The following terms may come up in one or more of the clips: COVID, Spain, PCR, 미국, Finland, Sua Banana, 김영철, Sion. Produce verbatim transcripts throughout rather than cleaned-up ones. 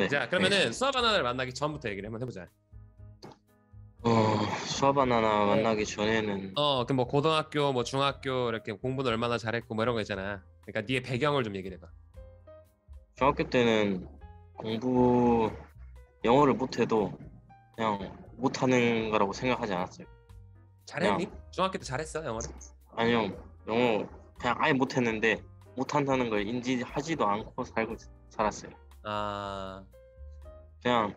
네. 자 그러면은 네. 수아 바나나를 만나기 전부터 얘기를 한번 해보자. 어 수아 바나나 만나기 전에는 어 그 뭐 고등학교 뭐 중학교 이렇게 공부는 얼마나 잘했고 뭐 이런 거 있잖아. 그러니까 니의 배경을 좀 얘기해봐. 중학교 때는 공부 영어를 못해도 그냥 못하는 거라고 생각하지 않았어요. 잘했니? 그냥... 중학교 때 잘했어 영어를? 아니요 영어 그냥 아예 못했는데 못한다는 걸 인지하지도 않고 살고 살았어요. 아 그냥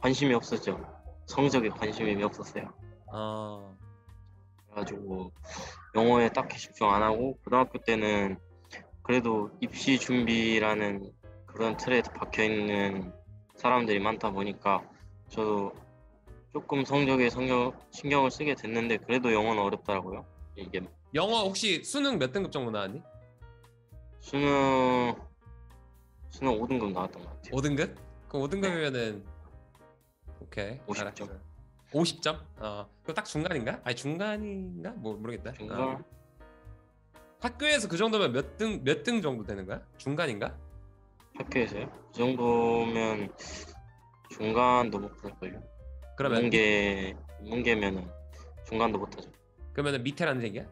관심이 없었죠. 성적에 관심이 없었어요. 아 그래가지고 영어에 딱히 집중 안 하고 고등학교 때는 그래도 입시 준비라는 그런 틀에 박혀 있는 사람들이 많다 보니까 저도 조금 성적에 성격, 신경을 쓰게 됐는데 그래도 영어는 어렵더라고요. 이게 영어 혹시 수능 몇 등급 정도 나왔니? 수능 수능 오 등급 나왔던 것 같아요. 오 등급? 그럼 오 등급이면은 오케이. 오십 점. 알았어. 오십 점? 어. 그럼 딱 중간인가? 아니 중간인가? 뭐 모르겠다. 중간. 어. 학교에서 그 정도면 몇 등 몇 등 정도 되는 거야? 중간인가? 학교에서요? 그 정도면 중간도 못 할걸요. 그러면 문계 문계면은 중간도 못 하죠. 그러면은 밑에라는 얘기야?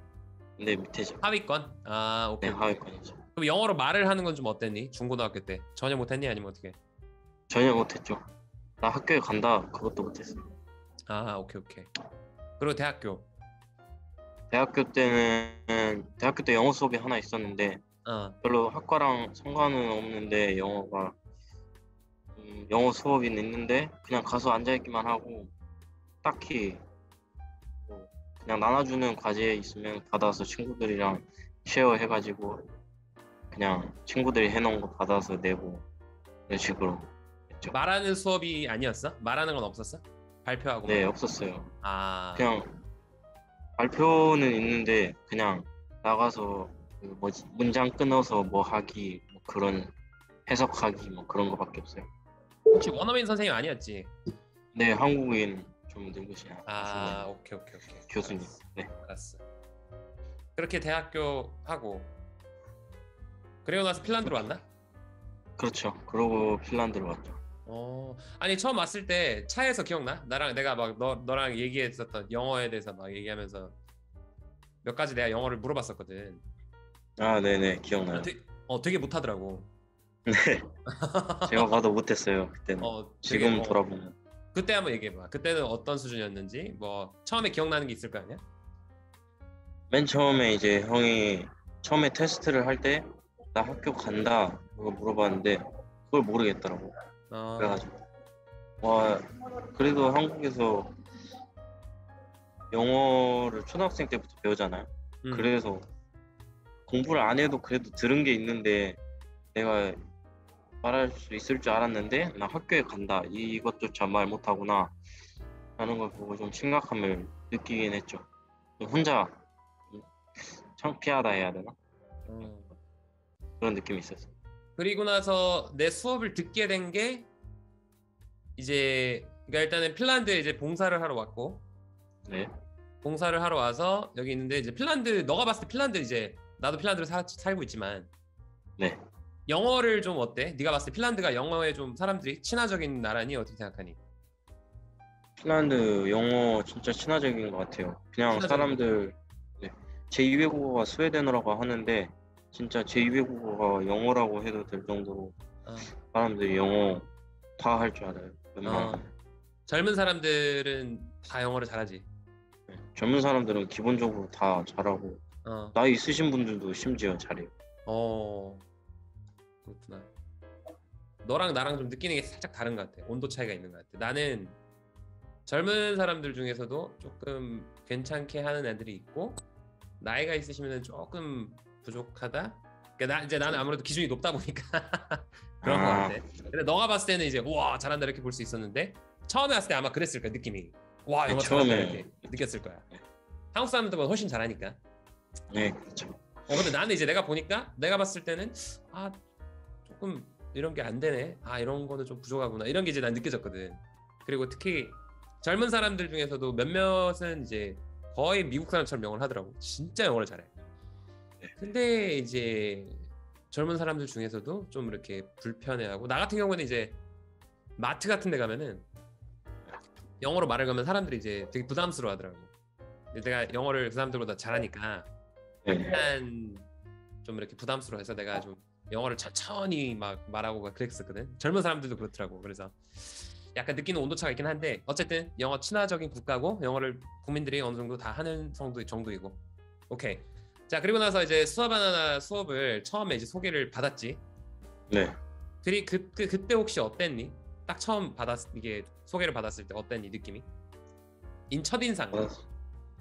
네 밑에죠. 하위권? 아 오케이. 네 하위권이죠. 그럼 영어로 말을 하는 건 좀 어땠니? 중고등학교 때 전혀 못했니 아니면 어떻게? 전혀 못했죠. 나 학교에 간다 그것도 못했어. 아 오케이 오케이. 그리고 대학교? 대학교 때는 대학교 때 영어 수업이 하나 있었는데 어. 별로 학과랑 상관은 없는데 영어가 음, 영어 수업이 있는데 그냥 가서 앉아 있기만 하고 딱히 뭐 그냥 나눠주는 과제 있으면 받아서 친구들이랑 쉐어 해가지고 그냥 친구들이 해놓은 거 받아서 내고 이런 식으로 했죠. 말하는 수업이 아니었어? 말하는 건 없었어? 발표하고? 네 없었어요. 아 그냥 발표는 있는데 그냥 나가서 그 뭐지 문장 끊어서 뭐 하기 뭐 그런 해석하기 뭐 그런 거밖에 없어요. 혹시 원어민 선생님 아니었지? 네 한국인 좀 능구시야. 아 교수님. 오케이 오케이 오케이. 교수님. 알았어. 네 알았어. 그렇게 대학교 하고 그리고 나서 핀란드로 왔나? 그렇죠. 그러고 핀란드로 왔죠. 어 아니 처음 왔을 때 차에서 기억나? 나랑 내가 막 너 너랑 얘기했었던 영어에 대해서 막 얘기하면서 몇 가지 내가 영어를 물어봤었거든. 아 네네 기억나요. 어, 되게, 어, 되게 못하더라고. 네 제가 봐도 못했어요 그때는. 어, 되게, 지금 돌아보면 어, 그때 한번 얘기해봐. 그때는 어떤 수준이었는지 뭐 처음에 기억나는 게 있을 거 아니야? 맨 처음에 이제 형이 처음에 테스트를 할 때 나 학교 간다 그거 물어봤는데 그걸 모르겠더라고. 어... 그래가지고 와 그래도 한국에서 영어를 초등학생 때부터 배우잖아요. 음. 그래서 공부를 안 해도 그래도 들은 게 있는데 내가 말할 수 있을 줄 알았는데 나 학교에 간다 이것조차 말 못하구나 하는 걸 보고 좀 심각함을 느끼긴 했죠. 혼자 창피하다 해야 되나? 음. 그런 느낌이 있었어요. 그리고 나서 내 수업을 듣게 된 게 이제 그러니까 일단은 핀란드에 이제 봉사를 하러 왔고 네. 봉사를 하러 와서 여기 있는데 이제 핀란드 너가 봤을 때 핀란드 이제 나도 핀란드로 사, 살고 있지만 네. 영어를 좀 어때? 네가 봤을 때 핀란드가 영어에 좀 사람들이 친화적인 나라니 어떻게 생각하니? 핀란드 영어 진짜 친화적인 것 같아요. 그냥 친화적인. 사람들 네. 제이외 국어가 스웨덴어라고 하는데 진짜 제이외 국어가 영어라고 해도 될 정도로 어. 사람들이 영어 다 할 줄 알아요. 어. 젊은 사람들은 다 영어를 잘하지? 네. 젊은 사람들은 기본적으로 다 잘하고 어. 나이 있으신 분들도 심지어 잘해요. 어 그렇구나. 너랑 나랑 좀 느끼는 게 살짝 다른 것 같아. 온도 차이가 있는 것 같아. 나는 젊은 사람들 중에서도 조금 괜찮게 하는 애들이 있고 나이가 있으시면 조금 부족하다. 그러니까 나 이제 나는 아무래도 기준이 높다 보니까 그런 것 같아. 근데 너가 봤을 때는 이제 와 잘한다 이렇게 볼 수 있었는데 처음에 왔을 때 아마 그랬을 거야 느낌이. 와 영어 잘한다 이렇게 느꼈을 거야. 한국 사람들보다 훨씬 잘하니까. 네 그렇죠. 어, 근데 나는 이제 내가 보니까 내가 봤을 때는 아 조금 이런 게 안 되네. 아 이런 거는 좀 부족하구나. 이런 게 이제 난 느껴졌거든. 그리고 특히 젊은 사람들 중에서도 몇몇은 이제 거의 미국 사람처럼 영어를 하더라고. 진짜 영어를 잘해. 근데 이제 젊은 사람들 중에서도 좀 이렇게 불편해하고, 나 같은 경우는 이제 마트 같은 데 가면은 영어로 말을 하면 사람들이 이제 되게 부담스러워 하더라고. 내가 영어를 그 사람들보다 잘하니까 약간 좀 이렇게 부담스러워해서 내가 좀 영어를 천천히 막 말하고 막 그랬었거든. 젊은 사람들도 그렇더라고. 그래서 약간 느끼는 온도차가 있긴 한데, 어쨌든 영어 친화적인 국가고 영어를 국민들이 어느 정도 다 하는 정도, 정도이고. 오케이. 자, 그리고 나서 이제 수아 바나나 수업을 처음에 이제 소개를 받았지. 네. 그리 그, 그 그때 혹시 어땠니? 딱 처음 받았 이게 소개를 받았을 때 어땠니 느낌이? 인 첫인상. 어,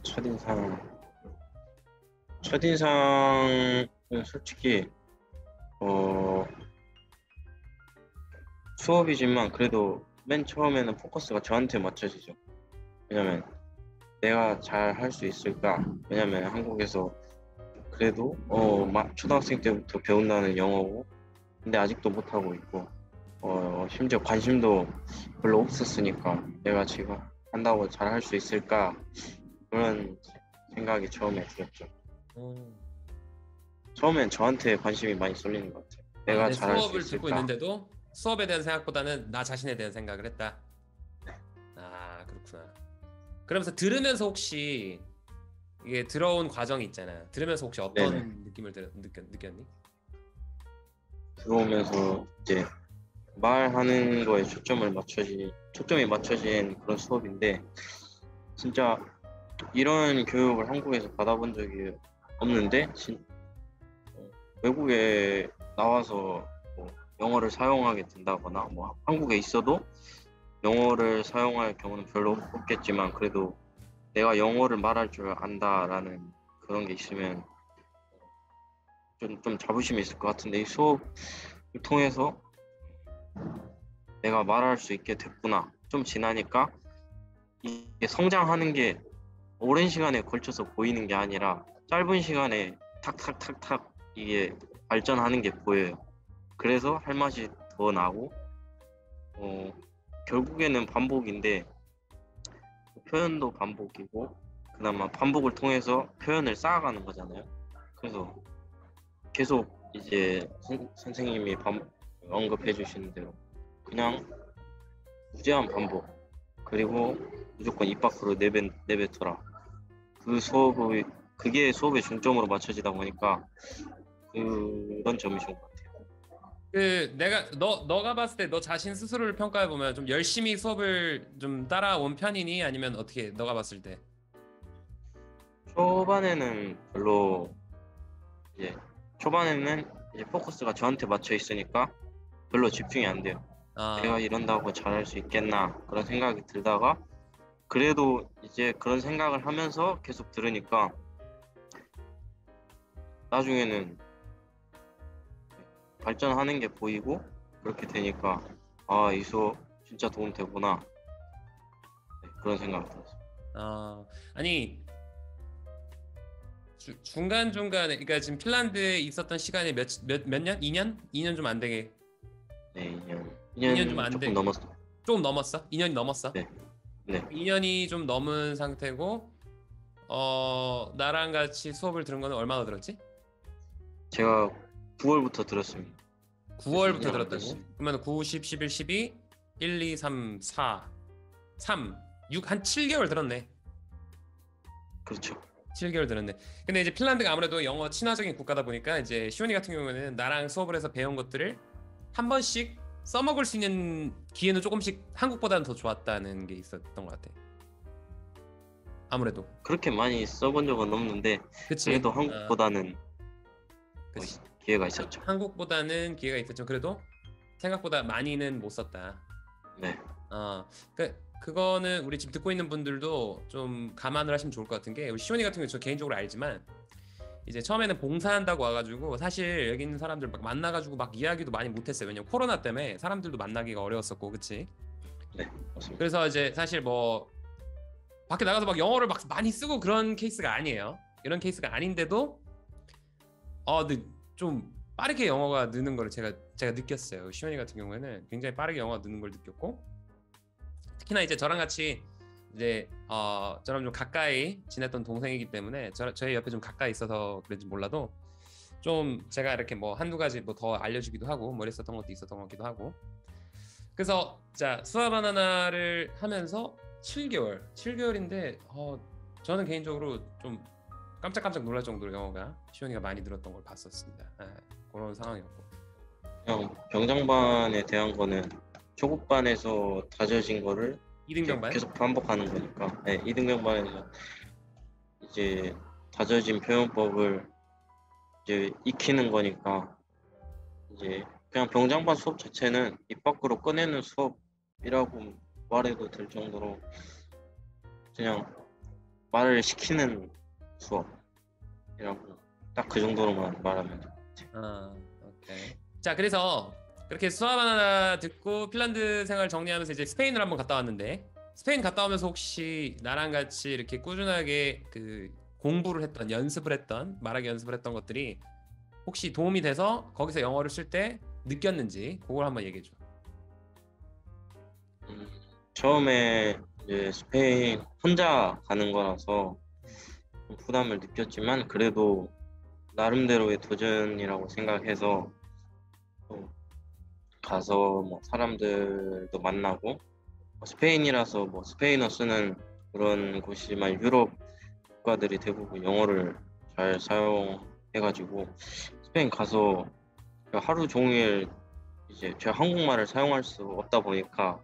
첫인상. 첫인상은 솔직히 어 수업이지만 그래도 맨 처음에는 포커스가 저한테 맞춰지죠. 왜냐면 내가 잘 할 수 있을까? 왜냐면 한국에서 그래도 어 막 초등학생 때부터 배운다는 영어고, 근데 아직도 못하고 있고, 어 심지어 관심도 별로 없었으니까 내가 지금 한다고 잘 할 수 있을까? 그런 생각이 처음에 들었죠. 음. 처음엔 저한테 관심이 많이 쏠리는 것 같아요. 내가 아, 잘할 수 있을까? 수업을 듣고 있는데도 수업에 대한 생각보다는 나 자신에 대한 생각을 했다. 아, 그렇구나. 그러면서 들으면서 혹시 이게 들어온 과정이 있잖아. 들으면서 혹시 어떤 네네. 느낌을 들, 느꼈, 느꼈니? 들어오면서 이제 말하는 거에 초점을 맞춰진 초점이 맞춰진 그런 수업인데, 진짜 이런 교육을 한국에서 받아본 적이 없는데 진, 외국에 나와서 뭐 영어를 사용하게 된다거나 뭐 한국에 있어도 영어를 사용할 경우는 별로 없겠지만, 그래도 내가 영어를 말할 줄 안다라는 그런 게 있으면 좀, 좀 자부심이 있을 것 같은데, 이 수업을 통해서 내가 말할 수 있게 됐구나. 좀 지나니까 이게 성장하는 게 오랜 시간에 걸쳐서 보이는 게 아니라 짧은 시간에 탁탁탁탁 이게 발전하는 게 보여요. 그래서 할 맛이 더 나고, 어, 결국에는 반복인데 표현도 반복이고, 그나마 반복을 통해서 표현을 쌓아가는 거잖아요. 그래서 계속 이제 선, 선생님이 반, 언급해 주시는 대로 그냥 무제한 반복, 그리고 무조건 입 밖으로 내뱉, 내뱉어라. 그 수업의 그게 수업의 중점으로 맞춰지다 보니까 그런 점이신 것 같아요. 그 내가 너 너가 봤을 때 너 자신 스스로를 평가해 보면 좀 열심히 수업을 좀 따라온 편이니, 아니면 어떻게 너가 봤을 때? 초반에는 별로 이제 초반에는 이제 포커스가 저한테 맞춰 있으니까 별로 집중이 안 돼요. 아. 내가 이런다고 잘할 수 있겠나 그런 생각이 들다가, 그래도 이제 그런 생각을 하면서 계속 들으니까 나중에는 발전하는 게 보이고, 그렇게 되니까 아, 이 수업 진짜 도움 되구나. 네, 그런 생각이 들었어요. 아, 아니 주, 중간중간에 그러니까 지금 핀란드에 있었던 시간이 몇, 몇, 몇 년? 이 년? 이 년 좀 안 되게. 네, 이 년. 이 년, 이 년 좀 안 되게. 조금 넘었어. 조금 넘었어? 이 년이 넘었어? 네. 네. 이 년이 좀 넘은 상태고, 어 나랑 같이 수업을 들은 거는 얼마나 들었지? 제가 구월부터 들었습니다. 구월부터 들었다고? 됐어요. 그러면 구, 십, 십일, 십이, 일, 이, 삼, 사, 삼, 육, 한 칠 개월 들었네. 그렇죠. 칠 개월 들었네. 근데 이제 핀란드가 아무래도 영어 친화적인 국가다 보니까 이제 시온이 같은 경우에는 나랑 수업을 해서 배운 것들을 한 번씩 써먹을 수 있는 기회는 조금씩 한국보다는 더 좋았다는 게 있었던 것 같아. 아무래도 그렇게 많이 써본 적은 없는데, 그치? 그래도 한국보다는 아... 그치. 기회가 있었죠. 한국보다는 기회가 있었죠. 그래도 생각보다 많이는 못 썼다. 네. 어, 그, 그거는 우리 지금 듣고 있는 분들도 좀 감안을 하시면 좋을 것 같은 게, 우리 시온이 같은 경우 저 개인적으로 알지만 이제 처음에는 봉사한다고 와가지고 사실 여기 있는 사람들 막 만나가지고 막 이야기도 많이 못했어요. 왜냐면 코로나 때문에 사람들도 만나기가 어려웠었고, 그치? 네, 맞습니다. 그래서 이제 사실 뭐 밖에 나가서 막 영어를 막 많이 쓰고 그런 케이스가 아니에요. 이런 케이스가 아닌데도 어, 근데 좀 빠르게 영어가 느는 걸 제가 제가 느꼈어요. 시원이 같은 경우에는 굉장히 빠르게 영어가 느는 걸 느꼈고, 특히나 이제 저랑 같이 이제 어, 저랑 좀 가까이 지냈던 동생이기 때문에 저, 저희 옆에 좀 가까이 있어서 그런지 몰라도 좀 제가 이렇게 뭐 한두 가지 뭐 더 알려주기도 하고 머리 썼던 것도 있었던 것 같기도 하고. 그래서 자, 수아 바나나를 하면서 칠 개월, 칠 개월인데 어, 저는 개인적으로 좀 깜짝깜짝 놀랄 정도로 영어가 시온이가 많이 늘었던 걸 봤었습니다. 아, 그런 상황이었고. 그냥 병장반에 대한 거는 초급반에서 다져진 거를 이등병반? 계속 반복하는 거니까. 네, 이등병반에서 이제 다져진 표현법을 이제 익히는 거니까 이제 그냥 병장반 수업 자체는 입 밖으로 꺼내는 수업이라고 말해도 될 정도로 그냥 말을 시키는 수업이라고 딱 그 정도로만 말하면 될 것 같아요. 아, 오케이. 자, 그래서 그렇게 수아 바나나 듣고 핀란드 생활 정리하면서 이제 스페인을 한번 갔다 왔는데, 스페인 갔다 오면서 혹시 나랑 같이 이렇게 꾸준하게 그 공부를 했던, 연습을 했던, 말하기 연습을 했던 것들이 혹시 도움이 돼서 거기서 영어를 쓸 때 느꼈는지 그걸 한번 얘기해 줘. 음, 처음에 이제 스페인 혼자 가는 거라서 부담을 느꼈지만 그래도 나름대로의 도전이라고 생각해서 가서 뭐 사람들도 만나고, 스페인이라서 뭐 스페인어 쓰는 그런 곳이지만 유럽 국가들이 대부분 영어를 잘 사용해가지고 스페인 가서 하루 종일 이제 제가 한국말을 사용할 수 없다 보니까,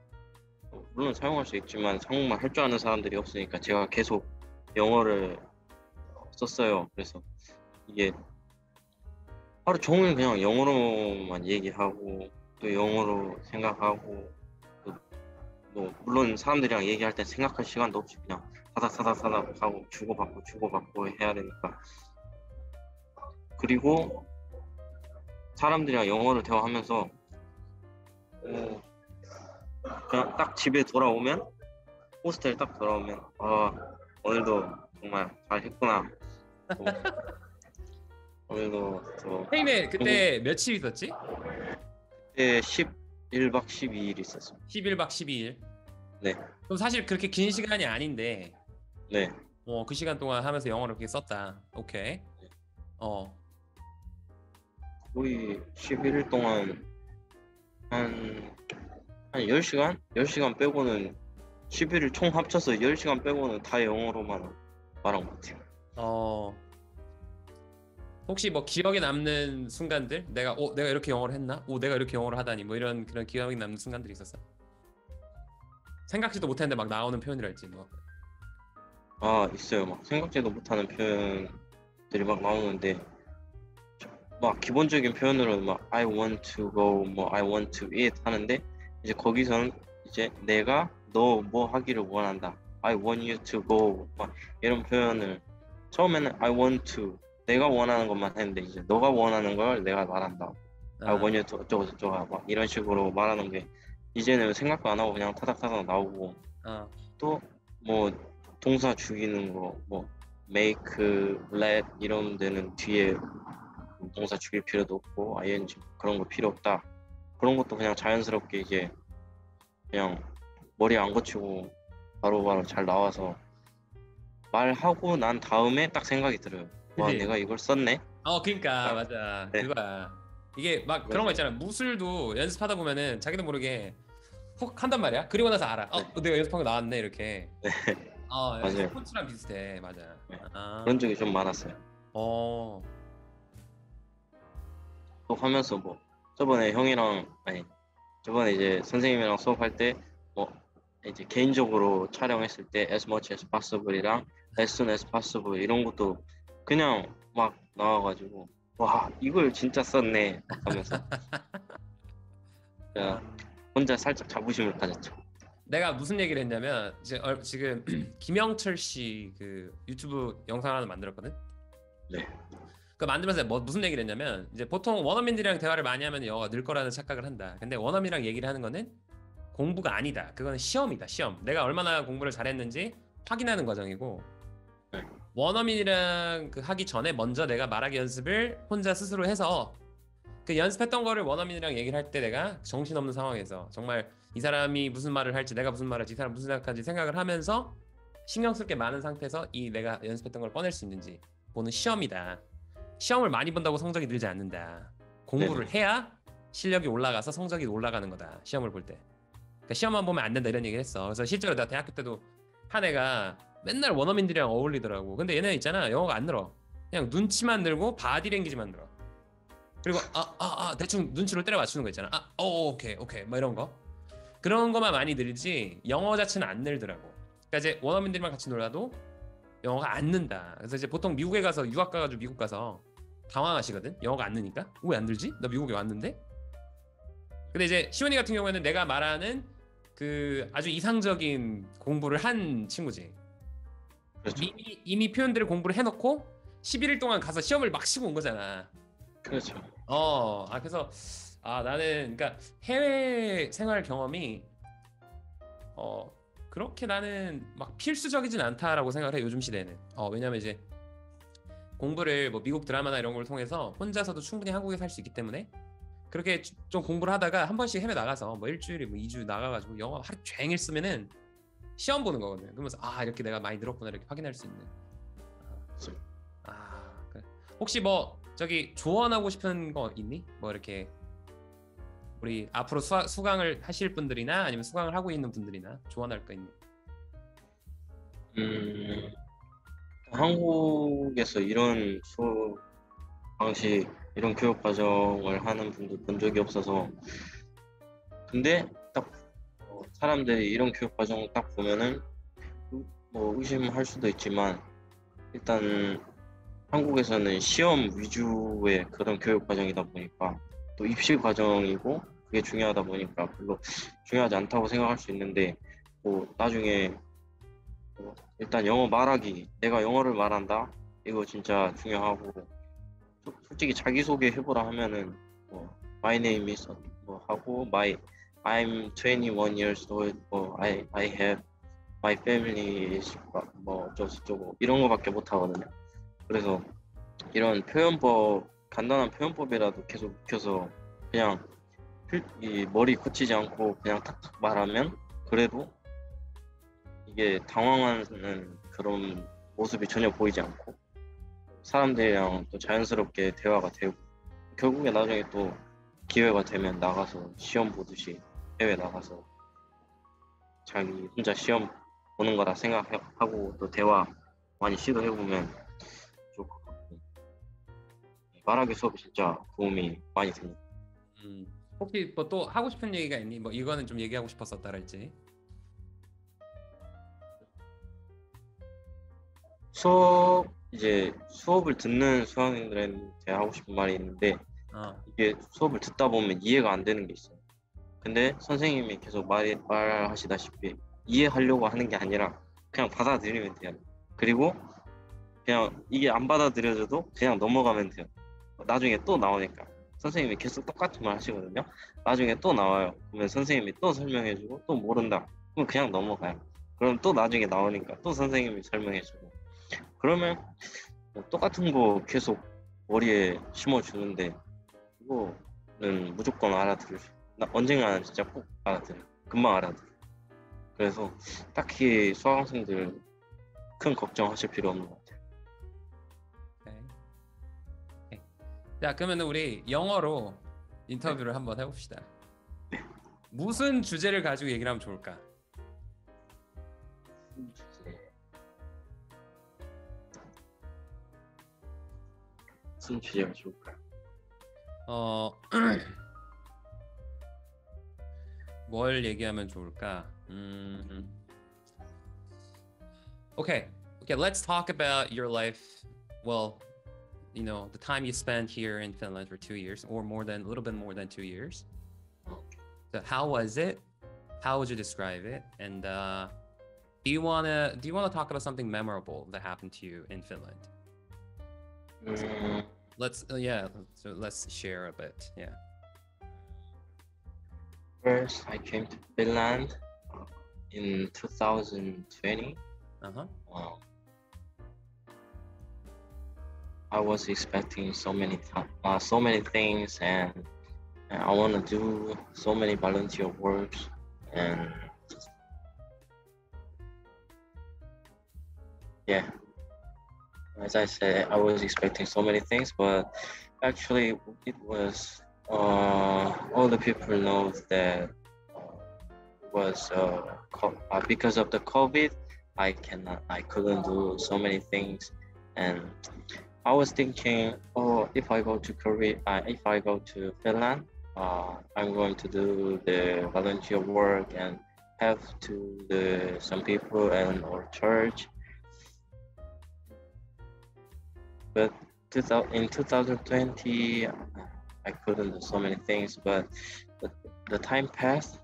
물론 사용할 수 있지만 한국말 할 줄 아는 사람들이 없으니까 제가 계속 영어를 썼어요. 그래서 이게 하루 종일 그냥 영어로만 얘기하고 또 영어로 생각하고 또 뭐 물론 사람들이랑 얘기할 때 생각할 시간도 없이 그냥 사닥사닥사닥 하고 주고받고 주고받고 해야 되니까. 그리고 사람들이랑 영어를 대화하면서 어, 그냥 딱 집에 돌아오면, 호스텔 딱 돌아오면 아 오늘도 정말 잘 했구나. 오늘도 스페인에 그때 며칠 있었지? 그때 십일 박 십이 일 있었어요. 십일 박 십이 일. 네. 그럼 사실 그렇게 긴 시간이 아닌데. 네. 어, 그 시간 동안 하면서 영어를 그렇게 썼다. 오케이. 네. 어. 거의 십일 일 동안 한 한 열 시간? 열 시간 빼고는 십일 일 총 합쳐서 열 시간 빼고는 다 영어로만 말한 것 같아요. 어. 혹시 뭐 기억에 남는 순간들? 내가 오 내가 이렇게 영어를 했나? 오 내가 이렇게 영어를 하다니 뭐 이런 그런 기억에 남는 순간들이 있었어? 생각지도 못했는데 막 나오는 표현이랄지 뭐. 아 있어요. 막 생각지도 못하는 표현들이 막 나오는데, 막 기본적인 표현으로는 막 I want to go, 뭐 I want to eat 하는데, 이제 거기서는 이제 내가 너 뭐 하기를 원한다, I want you to go 막 이런 표현을, 처음에는 I want to 내가 원하는 것만 했는데 이제 너가 원하는 걸 내가 말한다, 아. I want you to 어쩌고 저쩌고 막 이런 식으로 말하는 게 이제는 생각도 안 하고 그냥 타닥타닥 나오고. 아. 또 뭐 동사 죽이는 거 뭐 make, let 이런 데는 뒤에 동사 죽일 필요도 없고 ing 그런 거 필요 없다, 그런 것도 그냥 자연스럽게 이제 그냥 머리 안 거치고 바로바로 잘 나와서 말하고 난 다음에 딱 생각이 들어요. 와, 내가 이걸 썼네? 어, 그러니까 아, 맞아. 네. 그거야. 이게 막 맞아. 그런 거 있잖아. 무술도 연습하다 보면은 자기도 모르게 훅 한단 말이야. 그리고 나서 알아. 어, 네. 내가 연습한 거 나왔네 이렇게. 네. 어, 맞아요. 스포츠랑 비슷해. 맞아. 네. 아. 그런 적이 좀 많았어요. 어. 또 하면서 뭐 저번에 형이랑 아니 저번에 이제 선생님이랑 수업할 때 뭐 이제 개인적으로 촬영했을 때 as much as possible이랑 as soon as possible 이런 것도 그냥 막 나와가지고 와 이걸 진짜 썼네 하면서 혼자 살짝 자부심을 가졌죠. 내가 무슨 얘기를 했냐면 이제 어, 지금 김영철 씨 그 유튜브 영상 하나 만들었거든. 네. 그 만들면서 뭐, 무슨 얘기를 했냐면 이제 보통 원어민들이랑 대화를 많이 하면 영어가 늘 거라는 착각을 한다. 근데 원어민이랑 얘기를 하는 거는 공부가 아니다. 그건 시험이다. 시험. 내가 얼마나 공부를 잘했는지 확인하는 과정이고. 네. 원어민이랑 그 하기 전에 먼저 내가 말하기 연습을 혼자 스스로 해서 그 연습했던 거를 원어민이랑 얘기를 할 때 내가 정신없는 상황에서 정말 이 사람이 무슨 말을 할지 내가 무슨 말을 할지 이 사람 무슨 생각할지 생각을 하면서 신경 쓸 게 많은 상태에서 이 내가 연습했던 걸 꺼낼 수 있는지 보는 시험이다. 시험을 많이 본다고 성적이 늘지 않는다. 공부를 네네. 해야 실력이 올라가서 성적이 올라가는 거다. 시험을 볼 때. 그러니까 시험만 보면 안 된다 이런 얘기를 했어. 그래서 실제로 내가 대학교 때도 한 애가 맨날 원어민들이랑 어울리더라고. 근데 얘네 있잖아. 영어가 안 늘어. 그냥 눈치만 늘고 바디랭귀지만 늘어. 그리고 아, 아, 아, 대충 눈치로 때려 맞추는 거 있잖아. 아, 오, 오케이, 오케이. 뭐 이런 거. 그런 것만 많이 늘지 영어 자체는 안 늘더라고. 그러니까 이제 원어민들이랑 같이 놀아도 영어가 안 는다. 그래서 이제 보통 미국에 가서 유학 가가지고 미국 가서 당황하시거든. 영어가 안 느니까. 왜 안 늘지? 나 미국에 왔는데? 근데 이제 시온이 같은 경우에는 내가 말하는 그 아주 이상적인 공부를 한 친구지. 그렇죠. 이미, 이미 표현들을 공부를 해놓고 십일 일 동안 가서 시험을 막 치고 온 거잖아. 그렇죠. 어, 아 그래서 아 나는 그러니까 해외 생활 경험이 어 그렇게 나는 막 필수적이진 않다라고 생각해 요즘 시대에는. 어 왜냐면 이제 공부를 뭐 미국 드라마나 이런 걸 통해서 혼자서도 충분히 한국에 살 수 있기 때문에 그렇게 좀 공부를 하다가 한 번씩 해외 나가서 뭐 일주일에 뭐 이 주 나가가지고 영어 하루 종일 쓰면은 시험 보는 거거든요. 그러면서 아 이렇게 내가 많이 늘었구나 이렇게 확인할 수 있는. 아 그래. 혹시 뭐 저기 조언하고 싶은 거 있니? 뭐 이렇게 우리 앞으로 수하, 수강을 하실 분들이나 아니면 수강을 하고 있는 분들이나 조언할 거 있니? 음 한국에서 이런 수업 방식 이런 교육 과정을 하는 분들 본 적이 없어서 근데 딱 사람들이 이런 교육 과정을 딱 보면은 뭐 의심할 수도 있지만 일단 한국에서는 시험 위주의 그런 교육 과정이다 보니까 또 입시 과정이고 그게 중요하다 보니까 별로 중요하지 않다고 생각할 수 있는데 뭐 나중에 뭐 일단 영어 말하기 내가 영어를 말한다 이거 진짜 중요하고 솔직히 자기소개 해보라 하면은 뭐 My name is 뭐 하고 my I'm twenty-one years old 뭐 I, I have my family is 뭐 어쩌고저쩌고 이런 거밖에 못하거든요. 그래서 이런 표현법 간단한 표현법이라도 계속 익혀서 그냥 이 머리 굳히지 않고 그냥 탁탁 말하면 그래도 이게 당황하는 그런 모습이 전혀 보이지 않고 사람들이랑 또 자연스럽게 대화가 되고 결국에 나중에 또 기회가 되면 나가서 시험 보듯이 해외 나가서 자기 혼자 시험 보는 거라 생각하고 또 대화 많이 시도해보면 말하기 수업이 진짜 도움이 많이 됩니다. 음, 혹시 뭐 또 하고 싶은 얘기가 있니? 뭐 이거는 좀 얘기하고 싶었었다랄지. 수업 이제 수업을 듣는 수강생들한테 하고 싶은 말이 있는데 아. 이게 수업을 듣다 보면 이해가 안 되는 게 있어요. 근데 선생님이 계속 말 말하시다시피 이해하려고 하는 게 아니라 그냥 받아들이면 돼요. 그리고 그냥 이게 안 받아들여져도 그냥 넘어가면 돼요. 나중에 또 나오니까 선생님이 계속 똑같은 말 하시거든요. 나중에 또 나와요. 그러면 선생님이 또 설명해주고 또 모른다. 그럼 그냥 넘어가요. 그럼 또 나중에 나오니까 또 선생님이 설명해주고 그러면 똑같은 거 계속 머리에 심어주는데 이거는 무조건 알아들을 수 있어요. 나 언젠가는 진짜 꼭 알아들어요. 금방 알아들어요. 그래서 딱히 수강생들 큰 걱정하실 필요 없는 것 같아요. 자 그러면 우리 영어로 인터뷰를 한번 해봅시다. 무슨 주제를 가지고 얘기를 하면 좋을까? 무슨 주제? 무슨 주제가 좋을까? 어... 뭘 얘기하면 좋을까? 음... Okay, okay, let's talk about your life. Well. You know, the time you spent here in Finland for two years or more than a little bit more than two years. So how was it? How would you describe it? And uh, do you wanna do you wanna talk about something memorable that happened to you in Finland? Mm. Let's uh, yeah, so let's share a bit. Yeah. First, I came to Finland in two thousand twenty. Uh-huh. Wow. I was expecting so many th- uh, so many things and, and I want to do so many volunteer works and yeah As I said, I was expecting so many things, but actually it was uh, all the people know that it was uh, because of the COVID, I cannot, I couldn't do so many things, and I was thinking, oh, if I go to Korea, uh, if I go to Finland, uh, I'm going to do the volunteer work and help to the some people and or church. But in two thousand twenty, I couldn't do so many things, but the, the time passed.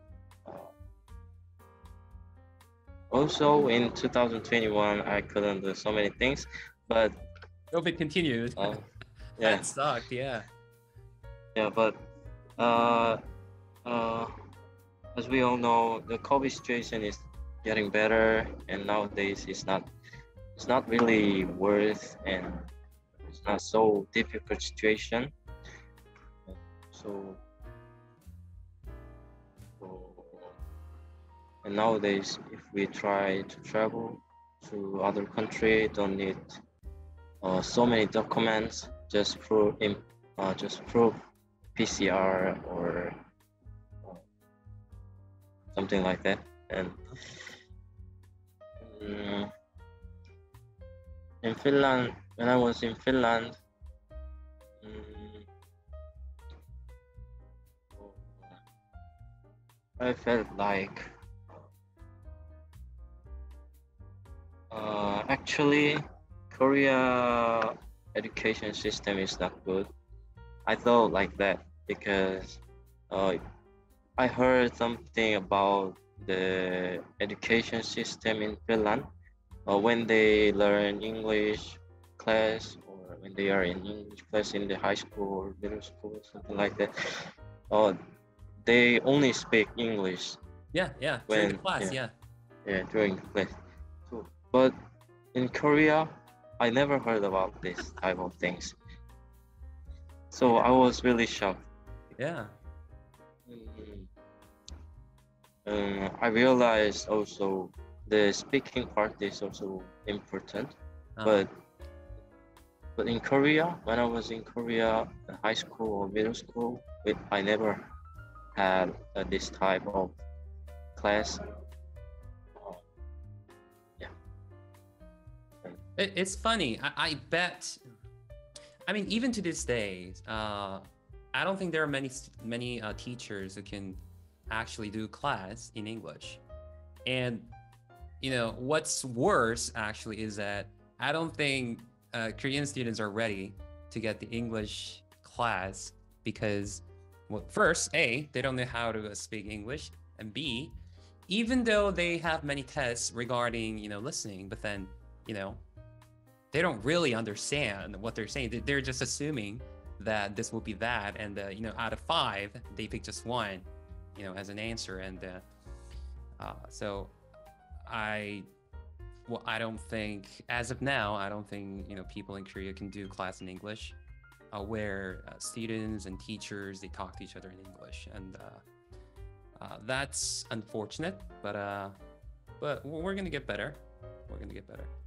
Also in two thousand twenty-one, I couldn't do so many things, but COVID continued. Uh, yeah. That sucked, yeah. Yeah, but uh, uh, as we all know, the COVID situation is getting better, and nowadays it's not, it's not really worth and it's not so difficult situation. So, so and nowadays, if we try to travel to other country, don't need uh, so many documents. Just prove, uh, just prove P C R or something like that. And um, in Finland, when I was in Finland, um, I felt like. Uh, actually, Korea education system is not good. I thought like that because uh, I heard something about the education system in Finland. Uh, when they learn English class or when they are in English class in the high school or middle school, something like that, uh, they only speak English. Yeah, yeah, during when, the class, yeah. Yeah, yeah during the class. But in Korea, I never heard about this type of things. So I was really shocked. Yeah. Um, I realized also the speaking part is also important. Uh-huh. But but in Korea, when I was in Korea, in high school or middle school, it, I never had uh, this type of class. It's funny. I, I bet. I mean, even to this day, uh, I don't think there are many many uh, teachers who can actually do class in English. And you know what's worse actually is that I don't think uh, Korean students are ready to get the English class because, well, first, A, they don't know how to speak English, and B, even though they have many tests regarding you know listening, but then you know. They don't really understand what they're saying. They're just assuming that this will be that, and uh, you know, out of five, they pick just one, you know, as an answer. And uh, uh, so, I, well, I don't think as of now, I don't think you know people in Korea can do class in English, uh, where uh, students and teachers they talk to each other in English, and uh, uh, that's unfortunate. But uh, but we're gonna get better. We're gonna get better.